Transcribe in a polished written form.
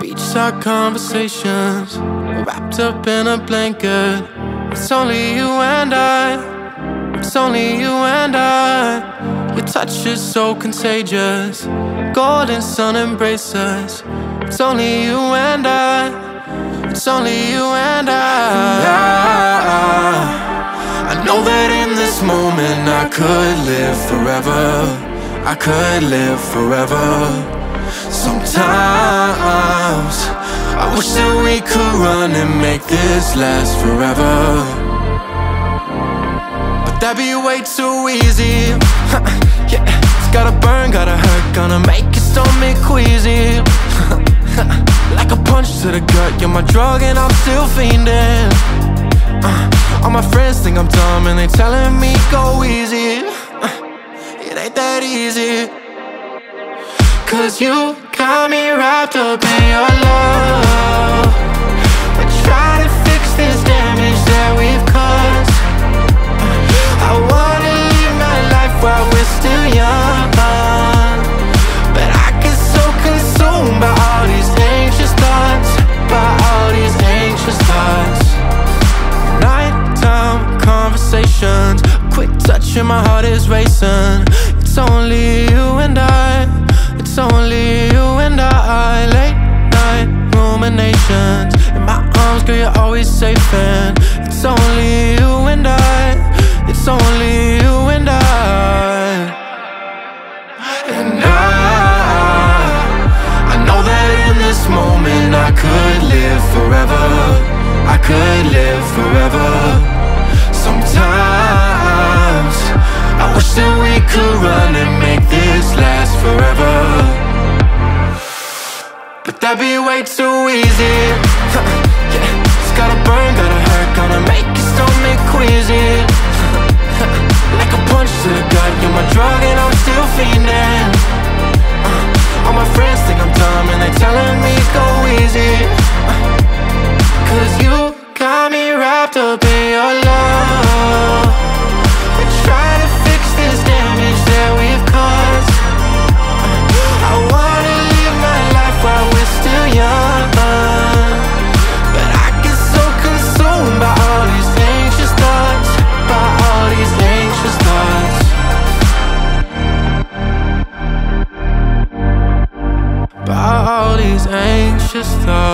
Beachside conversations, wrapped up in a blanket. It's only you and I, it's only you and I. Your touch is so contagious, golden sun embraces. It's only you and I, it's only you and I. I know that in this moment I could live forever, I could live forever. Sometimes I wish that we could run and make this last forever, but that'd be way too easy. Yeah, it's gotta burn, gotta hurt, gonna make your stomach queasy. Like a punch to the gut, you're my drug and I'm still fiending. All my friends think I'm dumb and they telling me go easy. It ain't that easy. 'Cause you got me wrapped up in your love. I try to fix this damage that we've caused. I wanna live my life while we're still young, but I get so consumed by all these anxious thoughts, by all these anxious thoughts. Nighttime conversations, quick touch and my heart is racing. It's only you and I, it's only you and I. Late night ruminations, in my arms, girl, you're always safe. And it's only you and I, it's only you and I. And I know that in this moment I could live forever, I could live forever. Sometimes I wish that we could run and make this last forever, but that'd be way too easy. Yeah, it's gotta burn, gotta hurt, gotta make your stomach queasy. Like a punch to the gut, you're my drug and I'm still fiending. All my friends think I'm dumb and they telling me go easy. 'Cause you got me wrapped up in your love. I try to fix this damage that we've caused. I wanna live my life while we're still young, but I get so consumed by all these anxious thoughts, by all these anxious thoughts. By all these anxious thoughts.